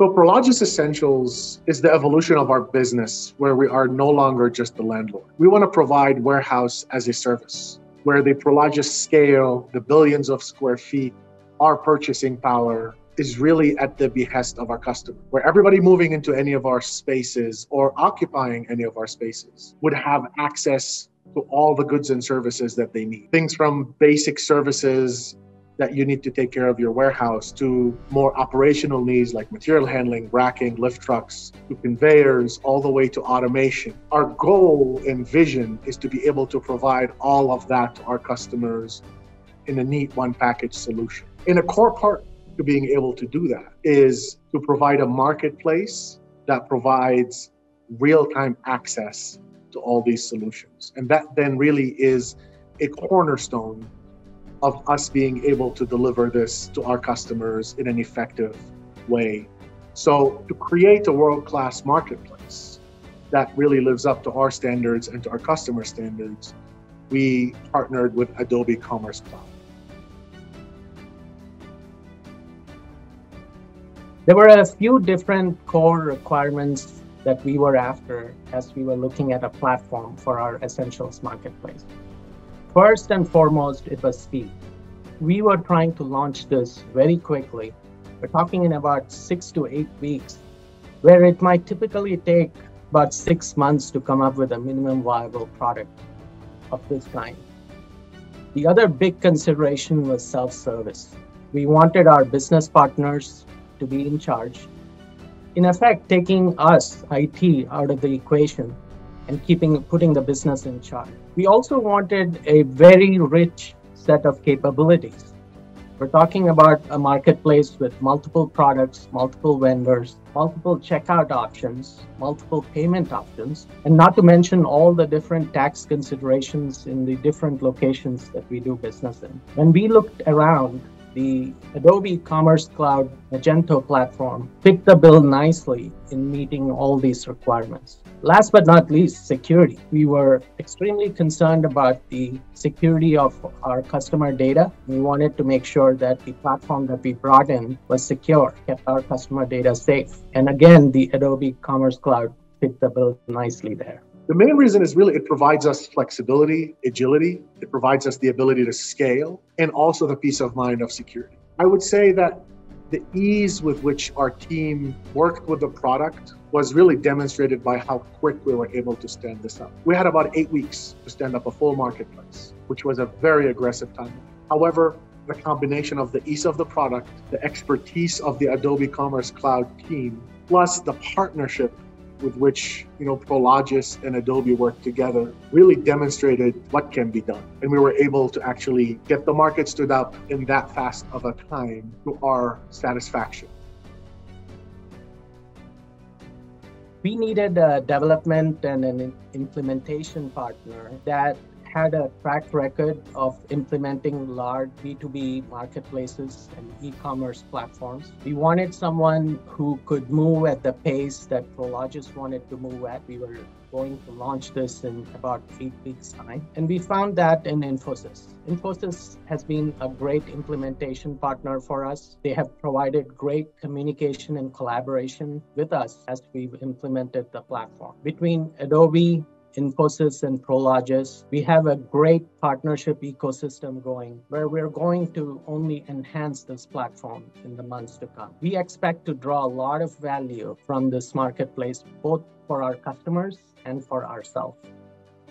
So Prologis Essentials is the evolution of our business where we are no longer just the landlord. We want to provide warehouse as a service where the Prologis scale, the billions of square feet, our purchasing power is really at the behest of our customer, where everybody moving into any of our spaces or occupying any of our spaces would have access to all the goods and services that they need. Things from basic services that you need to take care of your warehouse to more operational needs like material handling, racking, lift trucks, to conveyors, all the way to automation. Our goal and vision is to be able to provide all of that to our customers in a neat one package solution. And a core part to being able to do that is to provide a marketplace that provides real-time access to all these solutions. And that then really is a cornerstone of us being able to deliver this to our customers in an effective way. So to create a world-class marketplace that really lives up to our standards and to our customer standards, we partnered with Adobe Commerce Cloud. There were a few different core requirements that we were after as we were looking at a platform for our Essentials Marketplace. First and foremost, it was speed. We were trying to launch this very quickly. We're talking in about 6 to 8 weeks, where it might typically take about 6 months to come up with a minimum viable product of this kind. The other big consideration was self-service. We wanted our business partners to be in charge, in effect, taking us, IT, out of the equation and putting the business in charge. We also wanted a very rich set of capabilities. We're talking about a marketplace with multiple products, multiple vendors, multiple checkout options, multiple payment options, and not to mention all the different tax considerations in the different locations that we do business in. When we looked around, the Adobe Commerce Cloud Magento platform fit the bill nicely in meeting all these requirements. Last but not least, security. We were extremely concerned about the security of our customer data. We wanted to make sure that the platform that we brought in was secure, kept our customer data safe. And again, the Adobe Commerce Cloud fit the bill nicely there. The main reason is really it provides us flexibility, agility. It provides us the ability to scale and also the peace of mind of security. I would say that the ease with which our team worked with the product was really demonstrated by how quick we were able to stand this up. We had about 8 weeks to stand up a full marketplace, which was a very aggressive time. However, the combination of the ease of the product, the expertise of the Adobe Commerce Cloud team, plus the partnership with which Prologis and Adobe worked together really demonstrated what can be done. And we were able to actually get the market stood up in that fast of a time to our satisfaction. We needed a development and an implementation partner that had a track record of implementing large B2B marketplaces and e-commerce platforms. We wanted someone who could move at the pace that Prologis wanted to move at. We were going to launch this in about 8 weeks' time. And we found that in Infosys. Infosys has been a great implementation partner for us. They have provided great communication and collaboration with us as we've implemented the platform. Between Adobe, Infosys and Prologis, we have a great partnership ecosystem going where we're going to only enhance this platform in the months to come. We expect to draw a lot of value from this marketplace, both for our customers and for ourselves.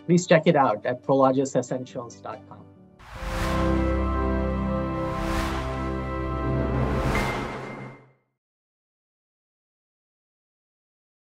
Please check it out at prologis essentials.com.